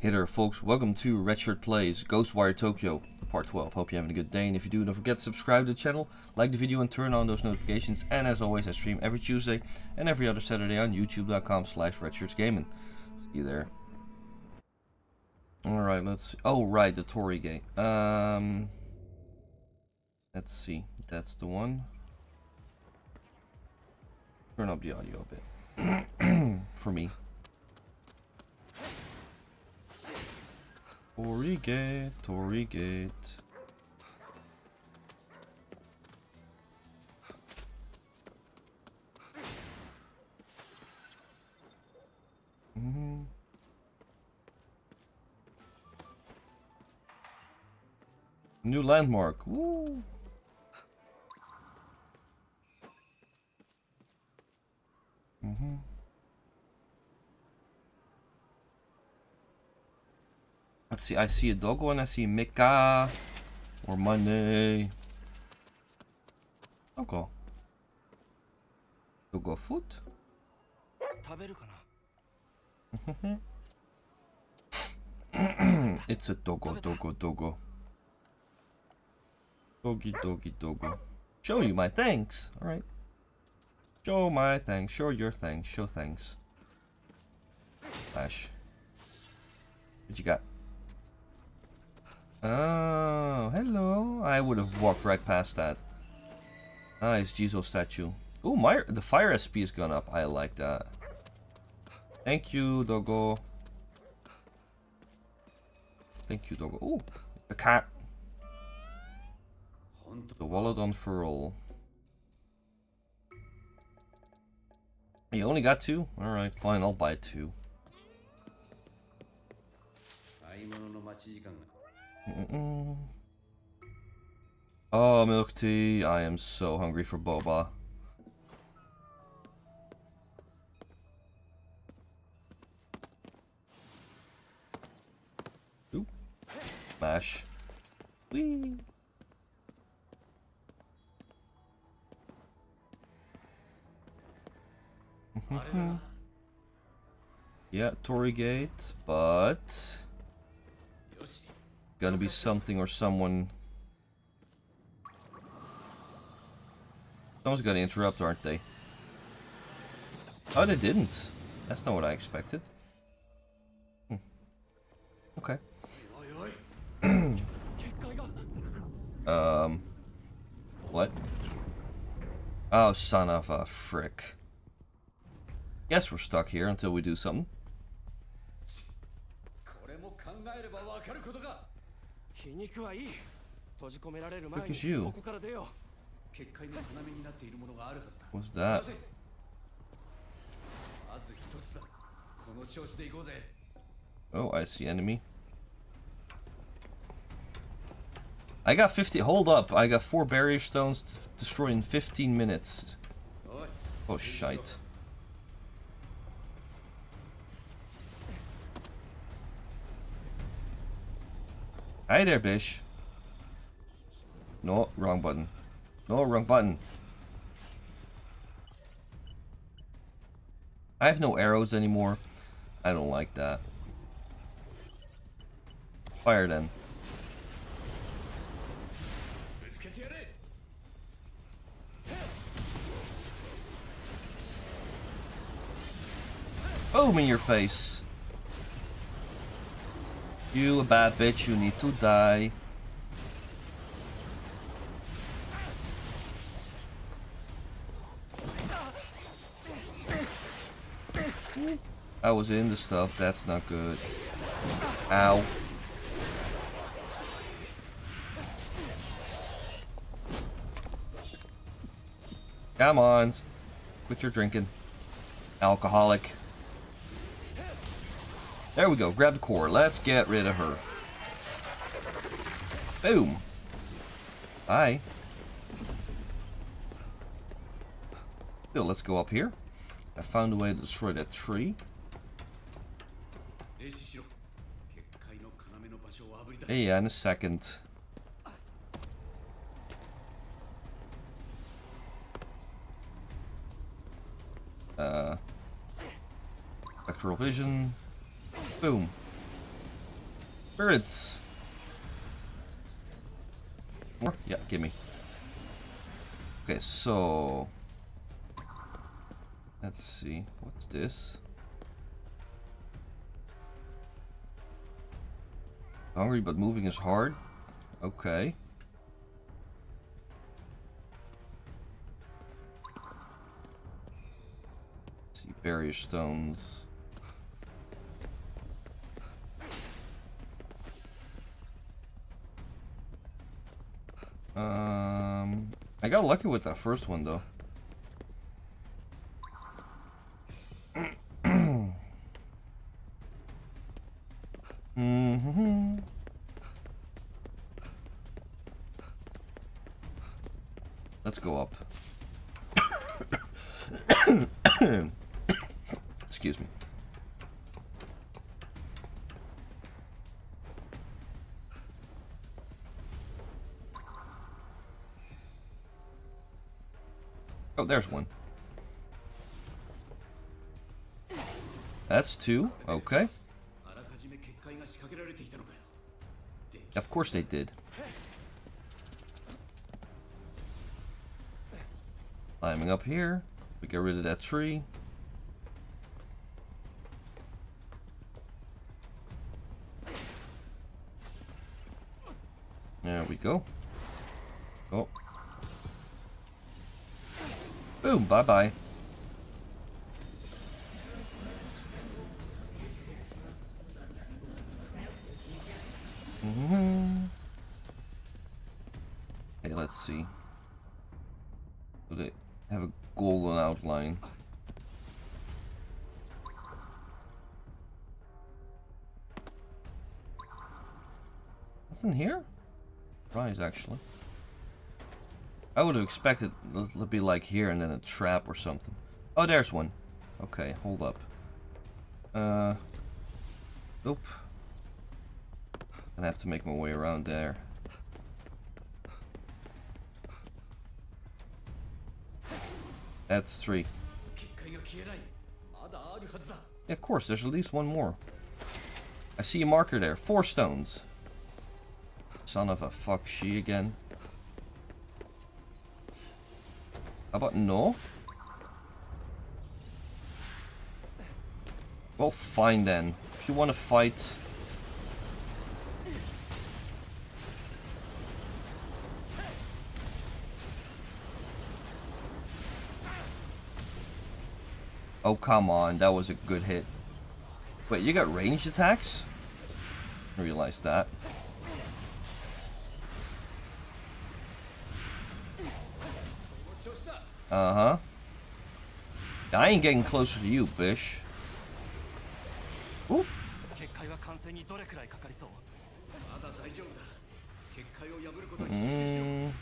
Hey there folks, welcome to Redshirt Plays Ghostwire Tokyo Part 12. Hope you're having a good day, and if you do, don't forget to subscribe to the channel, like the video and turn on those notifications. And as always, I stream every Tuesday and every other Saturday on youtube.com/redshirtsgaming. See you there. Alright, let's see. Oh right, the Torii game. Let's see, that's the one. Turn up the audio a bit for me. Torii gate, Torii gate. New landmark. Woo. Let's see, I see a doggo and I see Mika or money. Doggo. Doggo food? It's a doggo. Doggy. Show you my thanks. Alright. Show my thanks. Show your thanks. Show thanks. Flash. What you got? Oh, hello. I would have walked right past that. Nice Jizo statue. Oh, the fire SP has gone up. I like that. Thank you, doggo. Oh, a cat. The wallet unfurl. You only got two? Alright, fine. I'll buy two. Oh, milk tea. I am so hungry for Boba. Ooh. Mash. Whee. Yeah, Torii gate, but gonna be something or someone. Someone's gonna interrupt, aren't they? Oh, they didn't. That's not what I expected. Okay. What? Oh, son of a frick. Guess we're stuck here until we do something. Look at you. What's that? Oh, I see enemy. I got 50. Hold up. I got 4 barrier stones destroyed in 15 minutes. Oh, shite. Hi there, bish. No, wrong button. No, wrong button. I have no arrows anymore. I don't like that. Fire then. Boom in your face. You a bad bitch, you need to die. I was in the stuff, that's not good. Ow. Come on, quit your drinking. Alcoholic. There we go, grab the core. Let's get rid of her. Boom. Bye. Still, let's go up here. I found a way to destroy that tree. Hey, yeah, in a second. Spectral vision. Boom. Birds. More? Yeah, give me. Okay, so... let's see. What's this? Hungry, but moving is hard. Okay. Let's see, barrier stones. I got lucky with that first one though. Let's go up. Excuse me. Oh, there's one. That's two. Okay. Of course they did. Climbing up here. We get rid of that tree. There we go. Oh. Boom, bye-bye. Mm-hmm. Hey, let's see. Do they have a golden outline? Nothing here? Surprise, actually. I would have expected it to be like here and then a trap or something. Oh, there's one. Okay, hold up. Oop. I have to make my way around there. That's three. Yeah, of course, there's at least one more. I see a marker there. 4 stones. Son of a fuck, she again. How about no? Well, fine then. If you want to fight... Oh, come on. That was a good hit. Wait, you got ranged attacks? I realized that. Uh-huh. I ain't getting closer to you, bish. Ooh. Mm.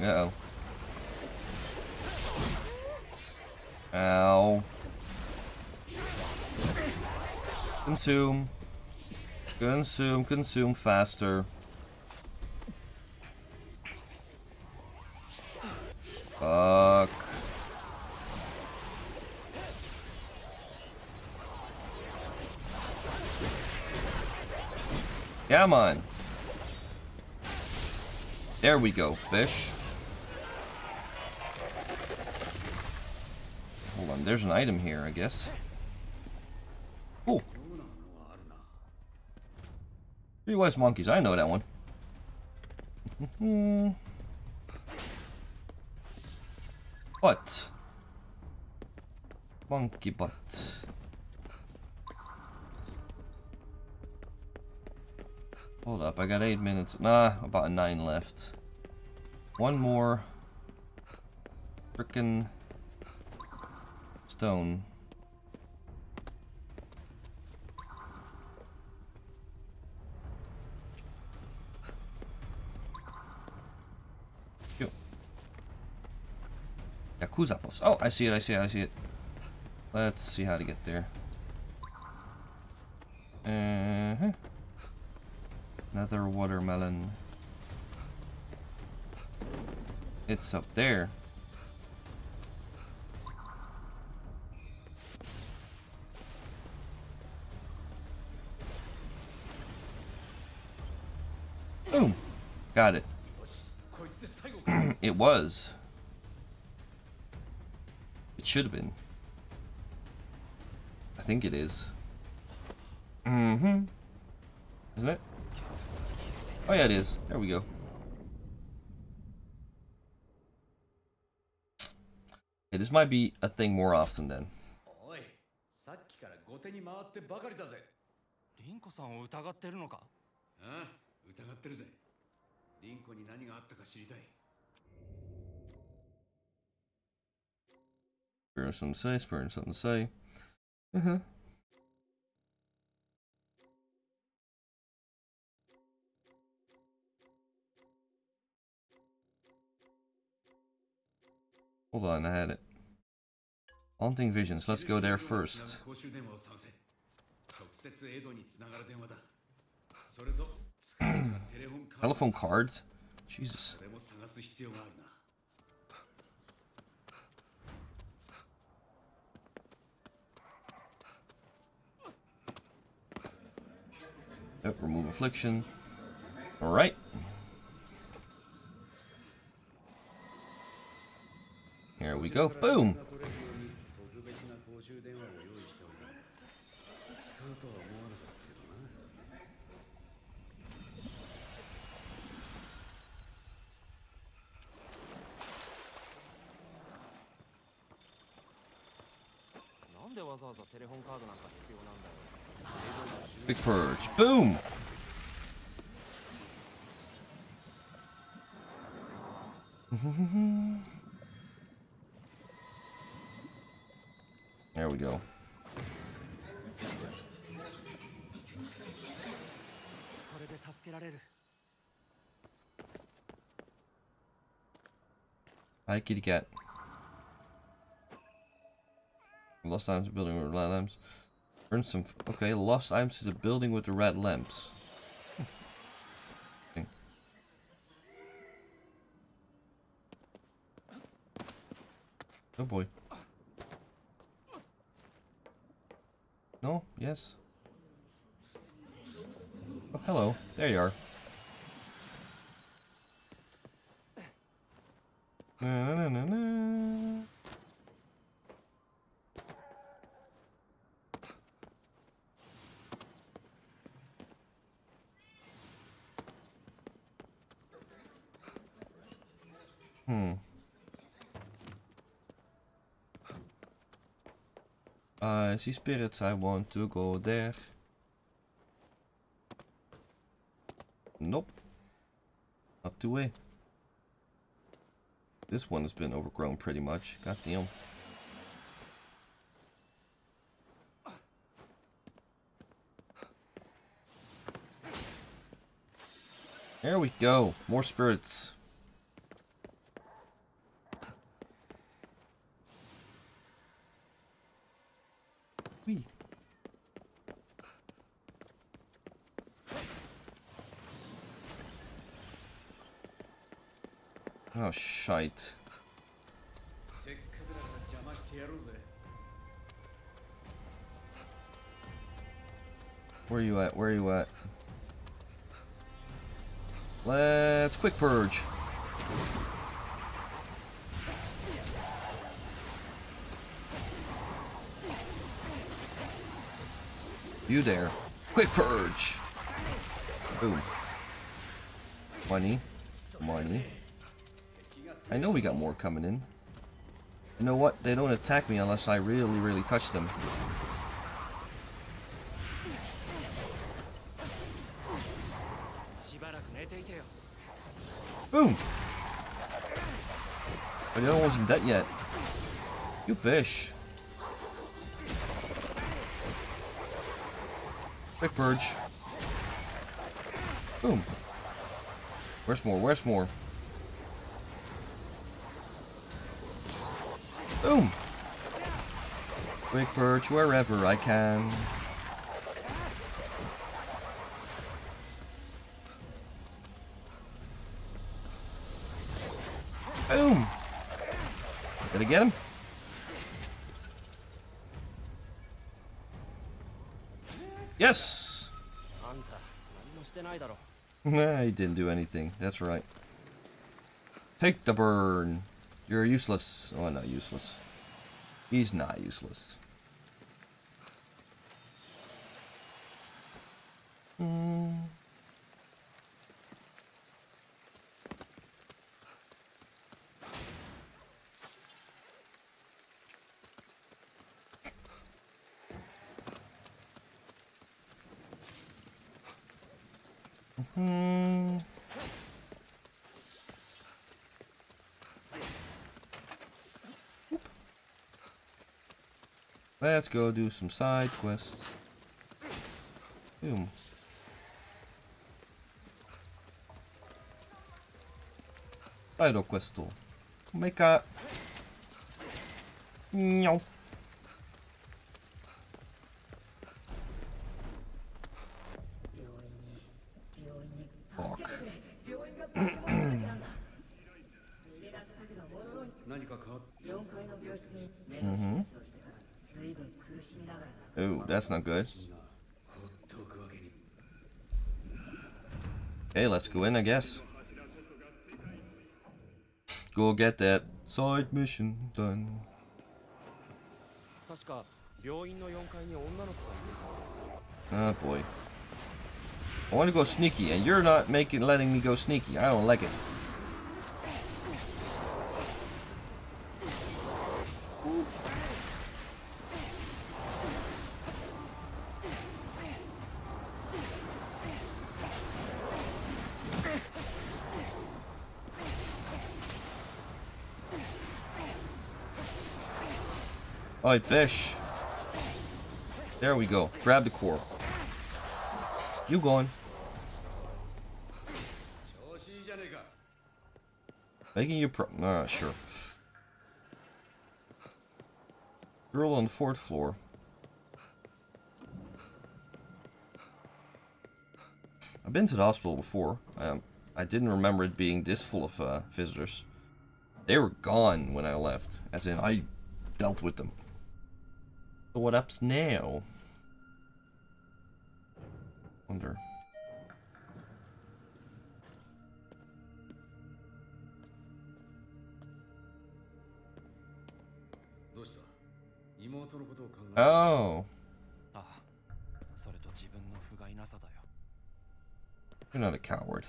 Uh-oh. Ow. Consume. Consume, consume faster. Fuck. Come on. There we go, fish. Hold on, there's an item here, I guess. Oh. Three wise monkeys, I know that one. What? Monkey butt. Hold up, I got 8 minutes. Nah, about 9 left. One more frickin' stone. Yakuza puffs. Oh, I see it, I see it, I see it. Let's see how to get there. Uh-huh. Another watermelon. It's up there. Boom. Got it. It was. It should have been. I think it is. Mm-hmm. Isn't it? Oh yeah, it is. There we go. Okay, this might be a thing more often then. Spare him something to say, spare him something to say. Uh-huh. Hold on, I had it. Haunting visions, let's go there first. Telephone cards? Jesus. Yep, remove affliction. Alright. Here we go. Boom! Big purge. Boom! There we go. Hi, kitty cat. Lost items to the building with red lamps. Earn some. Okay, lost items to the building with the red lamps. Okay. Oh boy. No? Yes? Oh, hello. There you are. Na, na, na, na. I see spirits, I want to go there. Nope. Not the way. This one has been overgrown pretty much. Goddamn. There we go. More spirits. Oh, shite. Where are you at? Where are you at? Let's quick purge. You there. Quick purge. Boom. Money. Money. I know we got more coming in. You know what? They don't attack me unless I really, really touch them. Boom! But the other one's not dead yet. You fish. Quick purge. Boom. Where's more? Where's more? Boom! Quick purge wherever I can. Boom! Did I get him? Yes! Nah, he didn't do anything. That's right. Take the burn. You're useless. Oh, not useless. He's not useless. Let's go do some side quests. Boom. Side quest. Make a... No. That's not good. Okay, let's go in, I guess. Go get that side mission done. Oh boy. I want to go sneaky, and you're not letting me go sneaky. I don't like it. Alright, fish. There we go. Grab the core. You going? Making you pro. Nah, sure. Girl on the fourth floor. I've been to the hospital before. I didn't remember it being this full of visitors. They were gone when I left. As in, I dealt with them. So what up's now? Wonder. Oh. You're not a coward.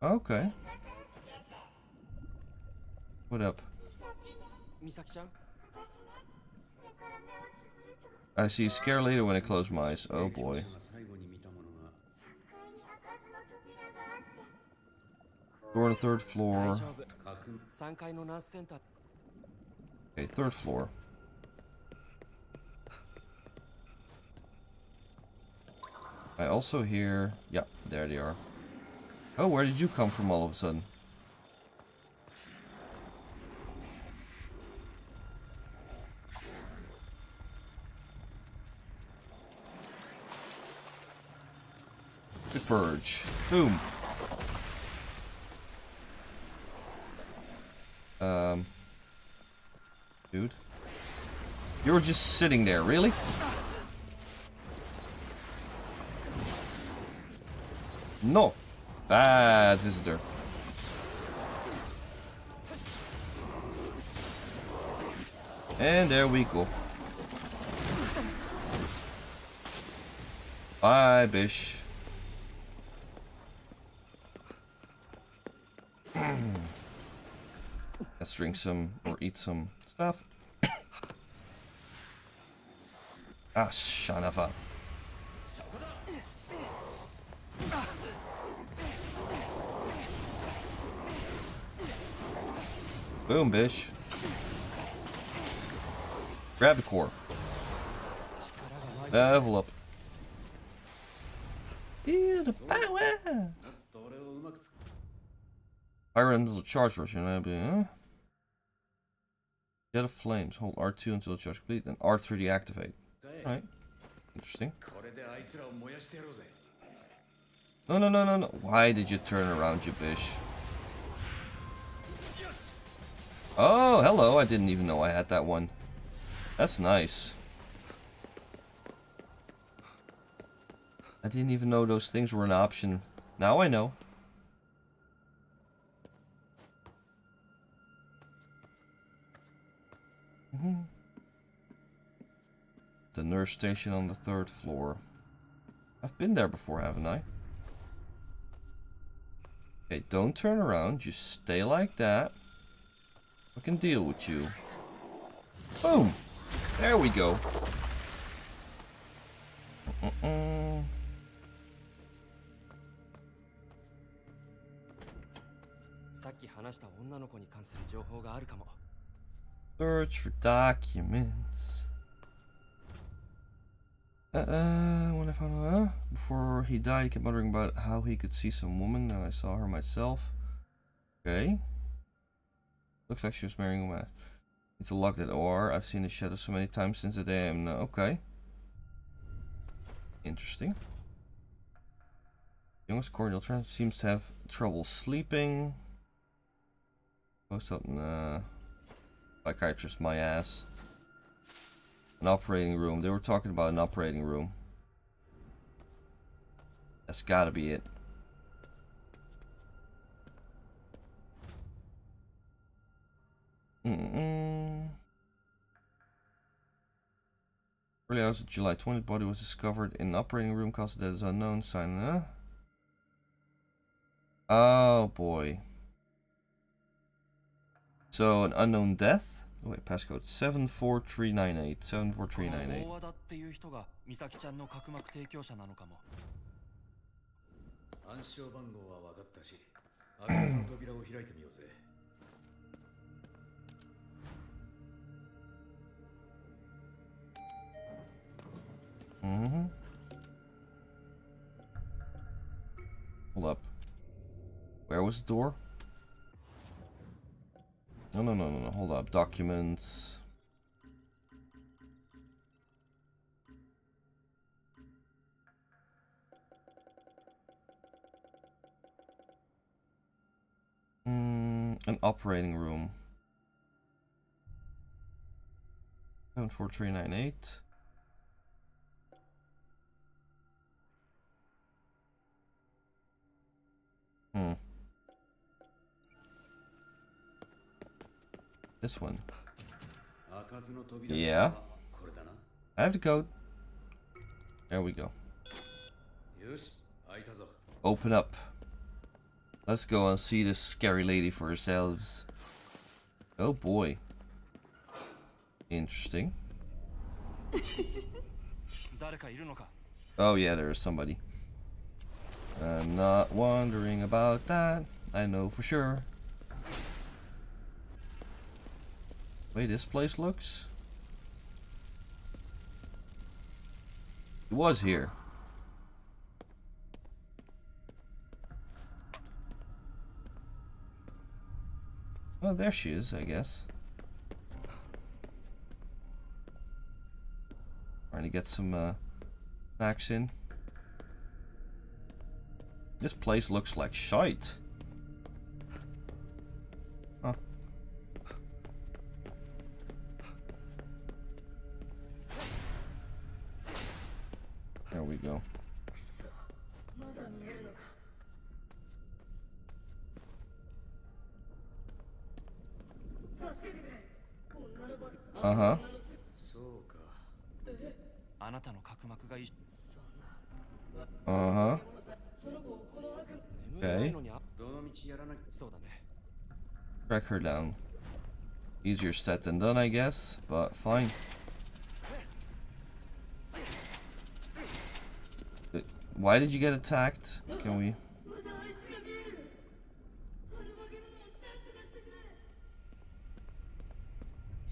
Okay. What up? I see a scare later when I close my eyes. Oh boy. Door on the third floor. Okay, third floor. I also hear... Yeah, there they are. Oh, where did you come from all of a sudden? Good purge. Boom. Dude. You were just sitting there, really? No. Bad visitor. And there we go. Bye, bish. Let's drink some or eat some stuff. Ah, son of a. Boom, bish. Grab the core. Level up. Yeah, the power! Fire until the charge rush. Jet of flames. Hold R2 until the charge complete, then R3 deactivate. Alright. Interesting. No, no, no, no, no. Why did you turn around, you bitch? Oh, hello. I didn't even know I had that one. That's nice. I didn't even know those things were an option. Now I know. Mm-hmm. The nurse station on the 3rd floor. I've been there before, haven't I? Okay, don't turn around. Just stay like that. I can deal with you. Boom! There we go. Mm-mm-mm. Search for documents. When I found out before he died, he kept muttering about how he could see some woman, and I saw her myself. Okay. Looks like she was wearing a mask. Need to lock that OR. I've seen the shadow so many times since the day I'm okay. Interesting. Youngest cordial trans seems to have trouble sleeping. Post up in psychiatrist my ass. An operating room. They were talking about an operating room. That's gotta be it. Mm-mm. Early hours of July 20th, body was discovered in an operating room, cause of death is unknown, sign, huh? Oh boy. So, an unknown death? Oh, wait, passcode 74398. 74398. Mm-hmm. Hold up. Where was the door? No, no, no, no, no. Hold up. Documents. An operating room. 74398. This one. Yeah. I have the code. There we go. Open up. Let's go and see this scary lady for ourselves. Oh boy. Interesting. Oh yeah, there is somebody. I'm not wondering about that. I know for sure. The way this place looks. It was here. Well, there she is, I guess. Trying to get some snacks in. This place looks like shite. Huh. There we go. Uh-huh. Uh-huh. Okay. Track her down. Easier said than done, I guess, but fine. Why did you get attacked? Can we?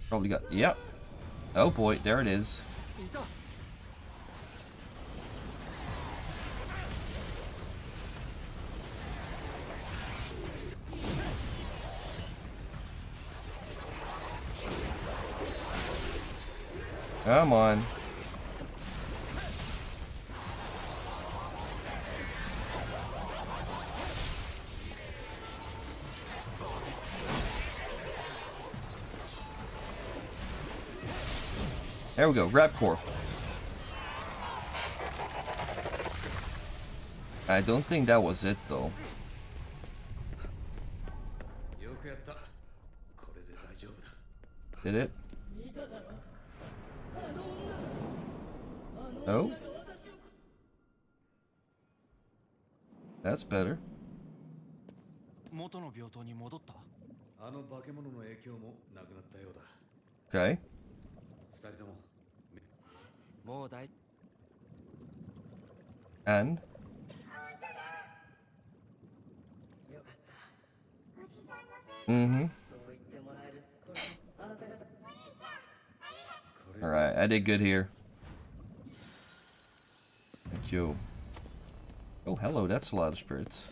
Probably got. Yep. Yeah. Oh boy, there it is. Come on. There we go, grab core. I don't think that was it though. Did it? No? That's better. Okay. And? Mm-hmm. Alright, I did good here. Thank you. Oh, hello, that's a lot of spirits.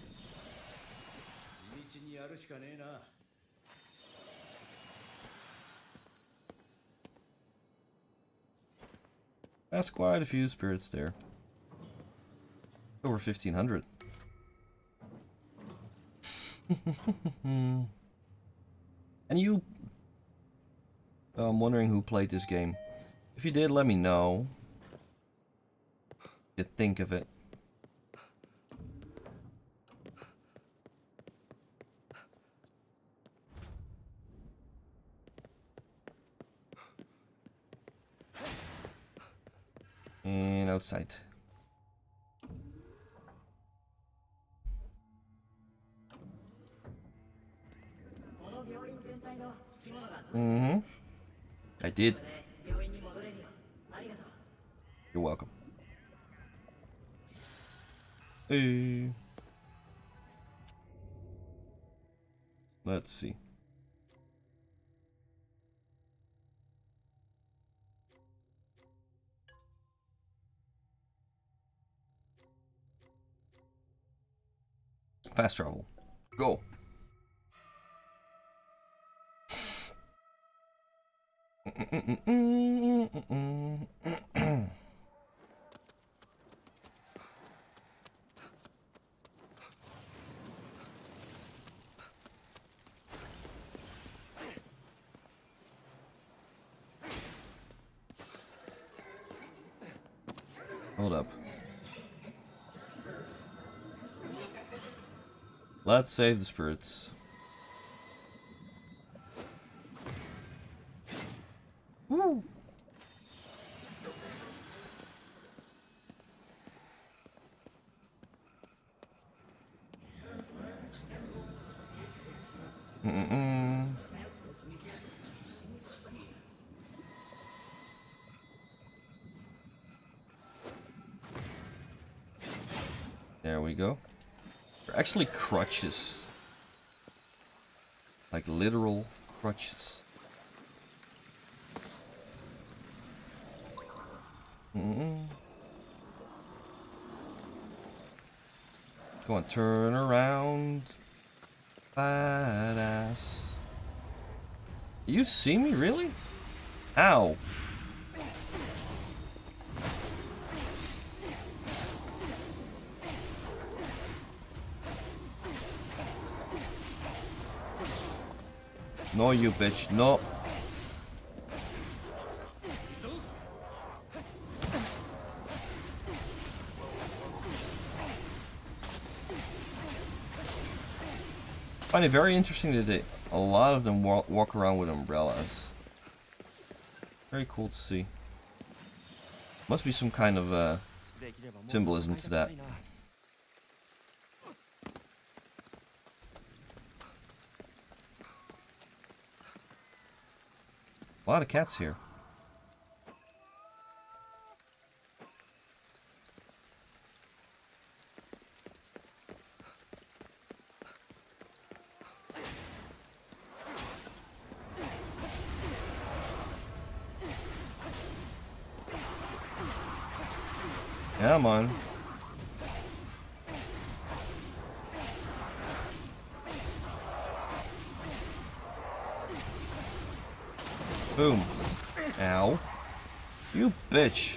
That's quite a few spirits there. Over 1,500. And you... Oh, I'm wondering who played this game. If you did, let me know. You think of it. And outside. Mm-hmm. I did. You're welcome. Hey. Let's see. Fast travel. Go. Hold up. Let's save the spirits. Woo! There we go. They're actually crutches. Like literal crutches. Go on, turn around. Badass. You see me, really? Ow. No, you bitch, no. I find it very interesting that a lot of them walk around with umbrellas. Very cool to see. Must be some kind of symbolism to that. A lot of cats here. Come on. Boom. Ow. You bitch.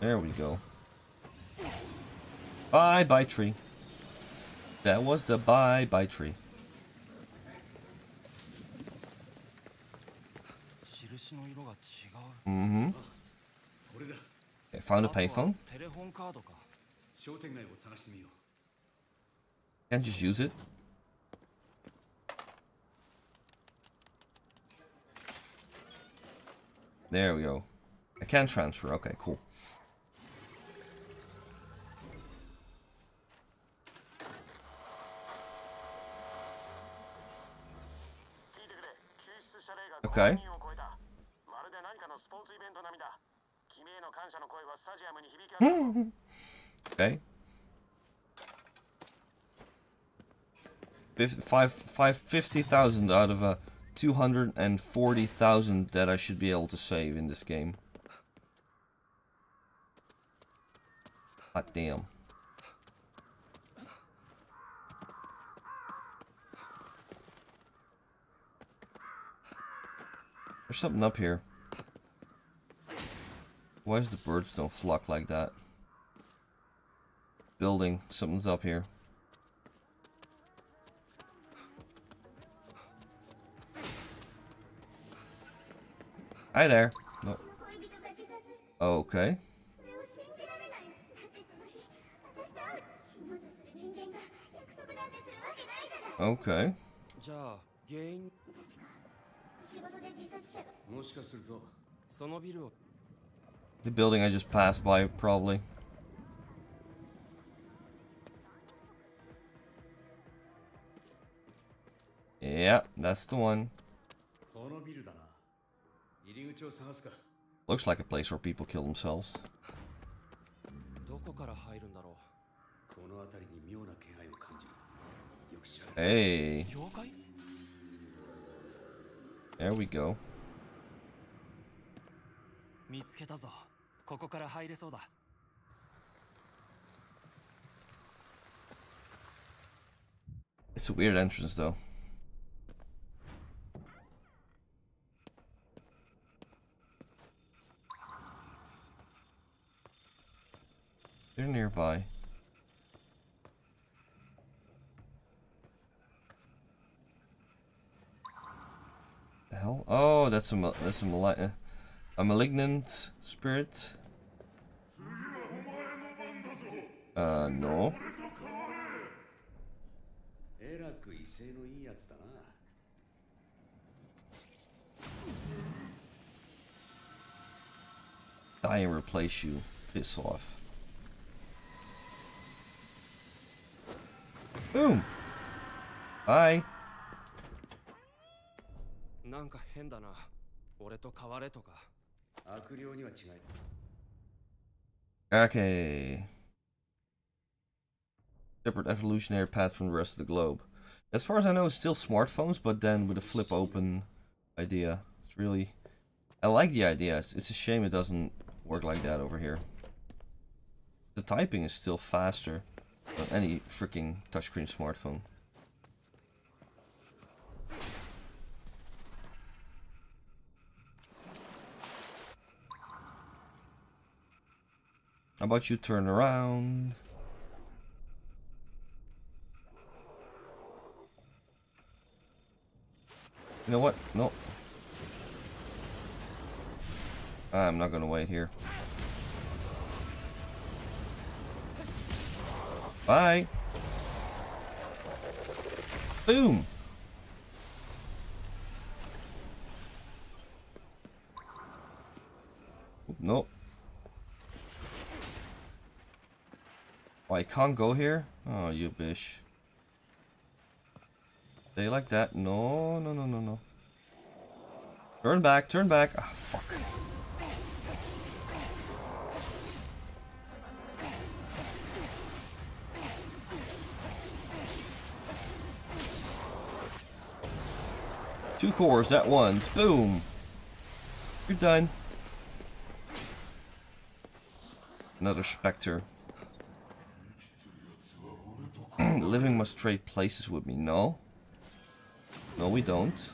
There we go. Bye-bye tree. That was the bye-bye tree. Mm-hmm. Okay, found a payphone. Can't just use it. There we go. I can transfer. Okay, cool. Okay. Okay. 50,000 out of a 240,000 that I should be able to save in this game. God damn. There's something up here. Why is the birds don't flock like that? Building. Something's up here. Hi there. No. Okay. Okay. The building I just passed by, probably. Yeah, that's the one. Looks like a place where people kill themselves. Hey. There we go. It's a weird entrance, though. They're nearby. The hell? Oh, that's a malignant spirit. No. Die and replace you. Piss off. Boom. Bye. Okay. Separate evolutionary path from the rest of the globe. As far as I know, it's still smartphones, but then with a flip open idea. It's really... I like the idea. It's a shame it doesn't work like that over here. The typing is still faster than any freaking touchscreen smartphone. How about you turn around? You know what? No. I'm not gonna wait here. Bye. Boom. No. Oh, I can't go here? Oh, you bish. Stay like that. No, no, no, no, no. Turn back, turn back. Ah, fuck. Two cores at once. Boom. You're done. Another specter. The living must trade places with me. No. No, we don't.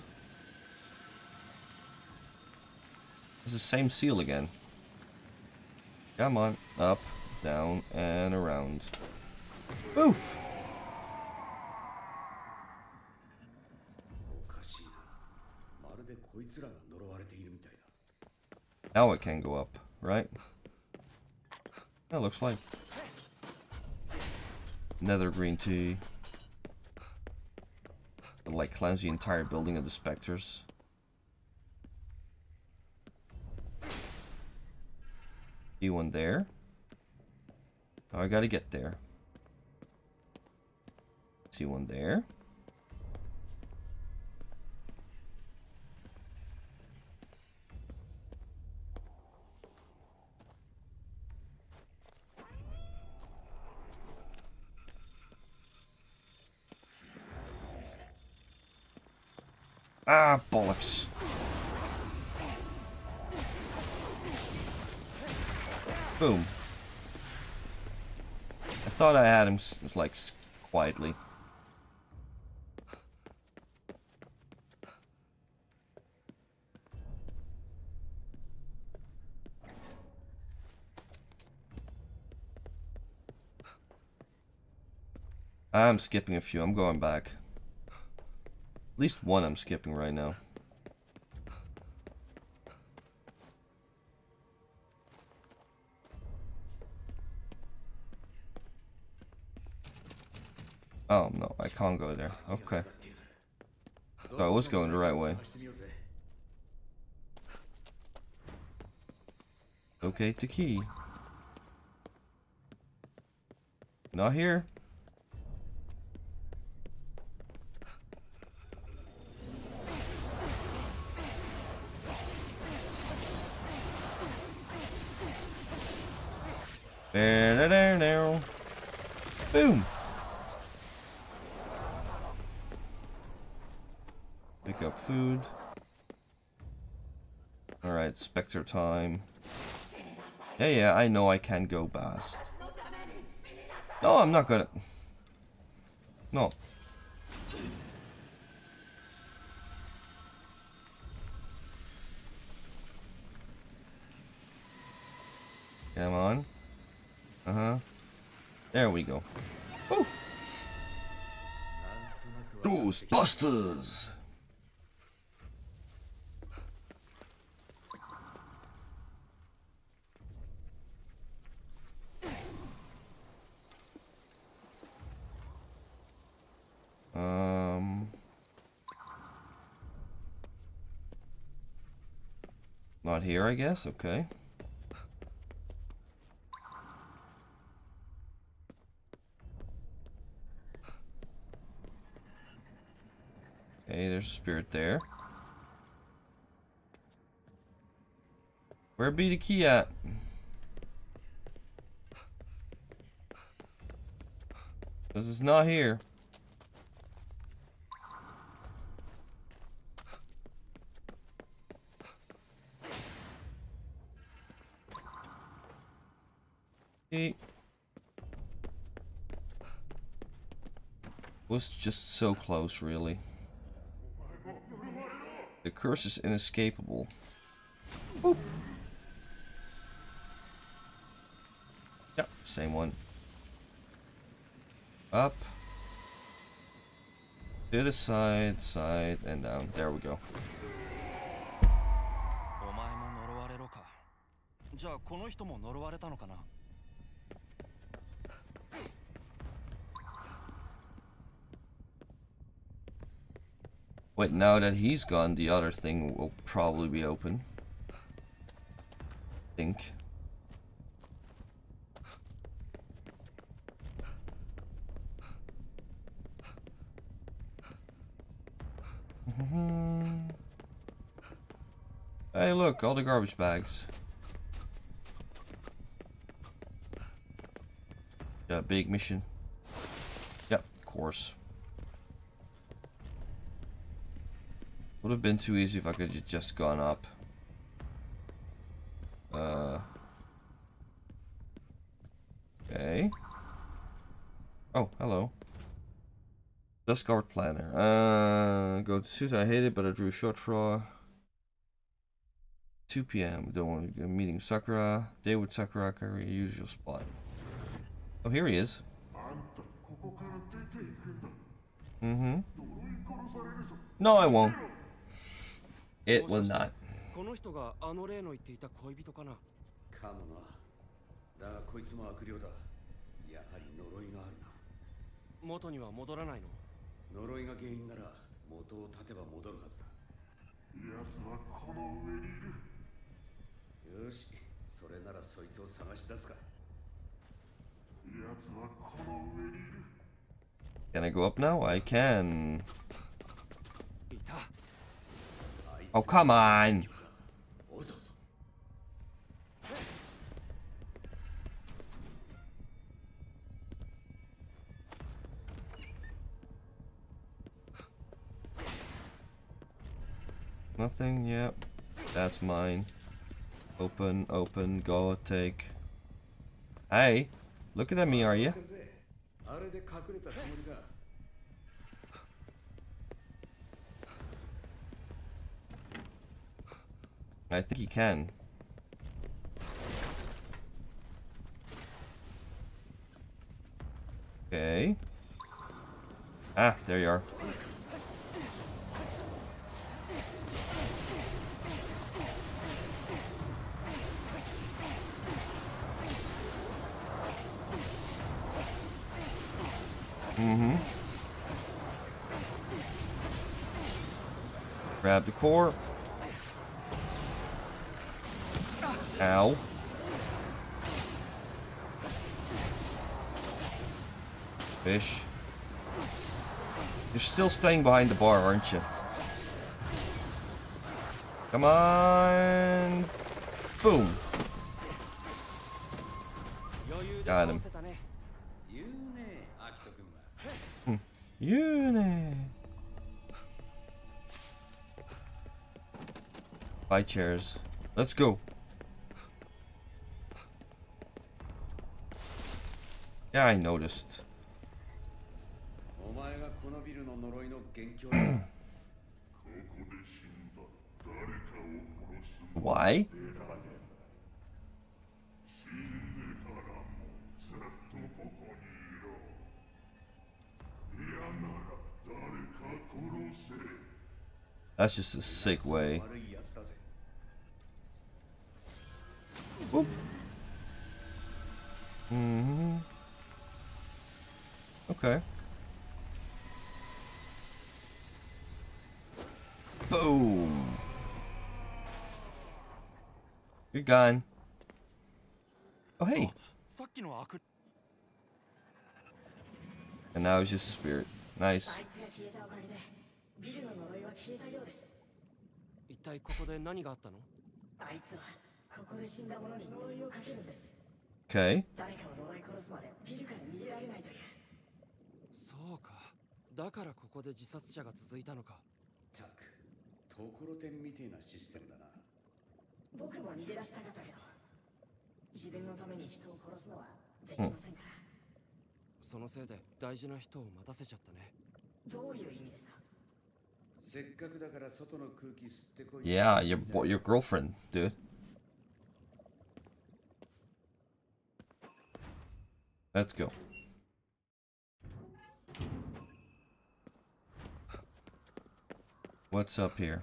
It's the same seal again. Come on. Up, down, and around. Oof! Now it can go up, right? That looks like nether green tea. But like cleanse the entire building of the specters. E one there. Oh, I gotta get there. See one there. Ah, bollocks. Boom. I thought I had him, like, quietly. I'm skipping a few, I'm going back. At least one I'm skipping right now. Oh no, I can't go there. Okay. So I was going the right way. Okay, the key. Not here. There. Boom. Pick up food. All right, Spectre time. Yeah, I know I can go past. No, I'm not gonna. No. Come on. There we go. Woo! Ghostbusters! Not here, I guess. Okay. Hey, there's a spirit there. Where be the key at? Because it's not here. Hey. Was just so close, really. The curse is inescapable. Boop. Yep, same one. Up. To the side, side, and down. There we go. Wait, now that he's gone, the other thing will probably be open. I think. Hey, look, all the garbage bags. Yeah, big mission. Yep, of course. Would have been too easy if I could have just gone up. Okay. Oh, hello. Discard planner. Go to suit. I hate it, but I drew a short straw. 2 p.m. Don't want to go meeting Sakura. Day with Sakura. Carry usual spot. Oh, here he is. No, I won't. It was not. Can I go up now? I can. Oh, come on. Nothing, yep. That's mine. Open, open, go, take. Hey, looking at me, are you? I think he can. Okay. Ah, there you are. Mm-hmm. Grab the core. Ow. Fish. You're still staying behind the bar, aren't you? Come on. Boom. Got him. Yune. Buy chairs. Let's go. Yeah, I noticed. Why? That's just a sick way. Boop. Mm-hmm. Okay. Boom. You're gone. Oh, hey. And now it's just a spirit. Nice. Okay. Yeah, your girlfriend, dude. Let's go. What's up here?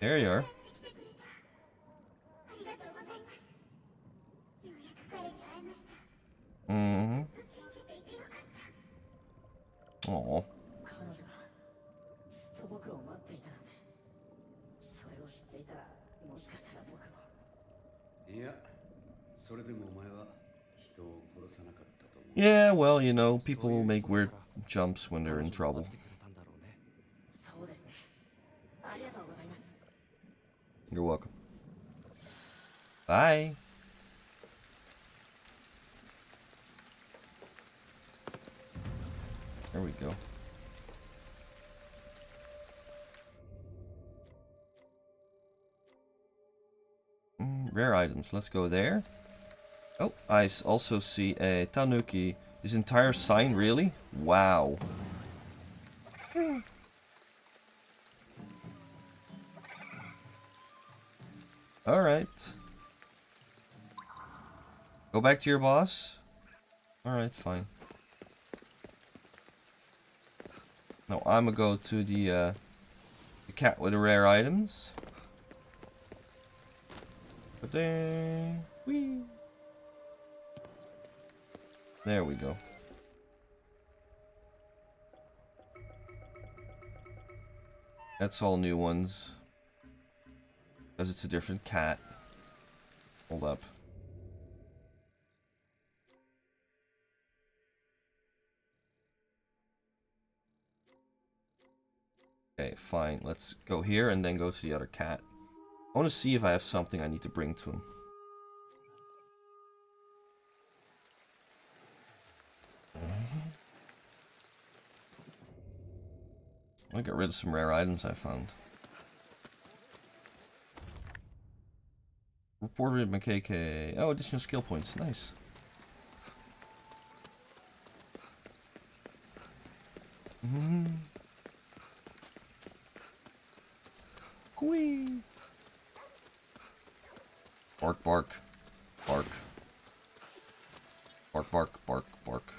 There you are. Mm-hmm. Oh. Yeah, well, you know, people make weird jumps when they're in trouble. You're welcome. Bye. There we go. Rare items. Let's go there. Oh, I also see a tanuki. This entire sign, really? Wow. All right. Go back to your boss? Alright, fine. No, I'm gonna go to the cat with the rare items. Whee. There we go. That's all new ones. Because it's a different cat. Hold up. Okay, fine. Let's go here and then go to the other cat. I want to see if I have something I need to bring to him. I got rid of some rare items I found. Reported McKK. Oh, additional skill points. Nice. Mm-hmm. Whee! Bark, bark, bark. Bark, bark, bark, bark.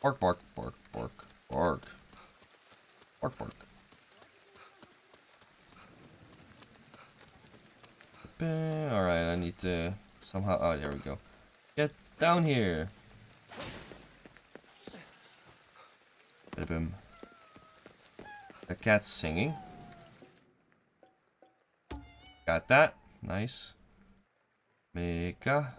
Bark, bark, bark, bark, bark. Bark, bark. Alright, I need to somehow... Oh, there we go. Get down here! Boom. The cat's singing. Got that. Nice. Mika.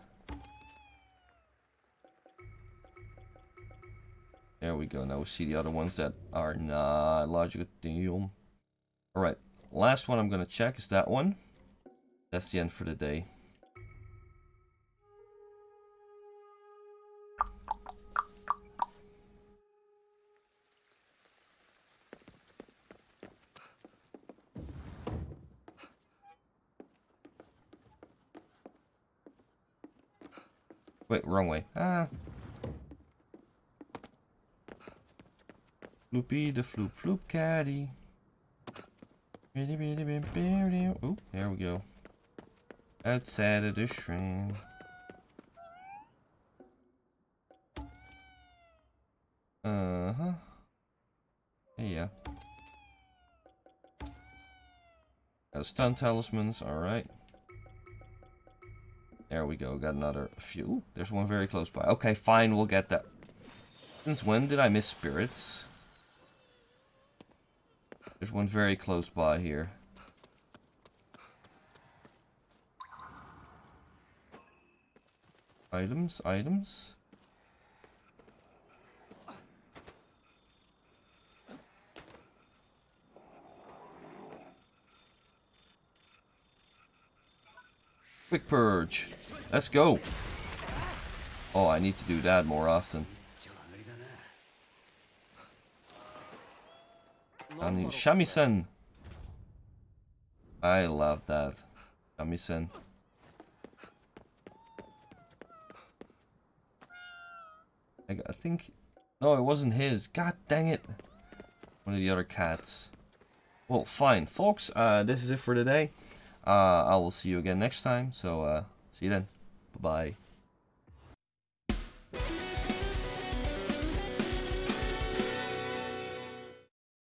There we go. Now we see the other ones that are not logical. Alright. Last one I'm going to check is that one. That's the end for the day. Wait, wrong way. Ah. Floopy the floop floop caddy. Oh, there we go. Outside of the shrine. Uh-huh. Yeah. Got stun talismans, alright. There we go, got another few. Ooh, there's one very close by. Okay, fine, we'll get that. Since when did I miss spirits? There's one very close by here. Items, items. Quick purge. Let's go. Oh, I need to do that more often. And Shamisen. I love that. Shamisen. I think... No, it wasn't his. God dang it. One of the other cats. Well, fine. Folks, this is it for today. I will see you again next time. So, see you then. Bye-bye.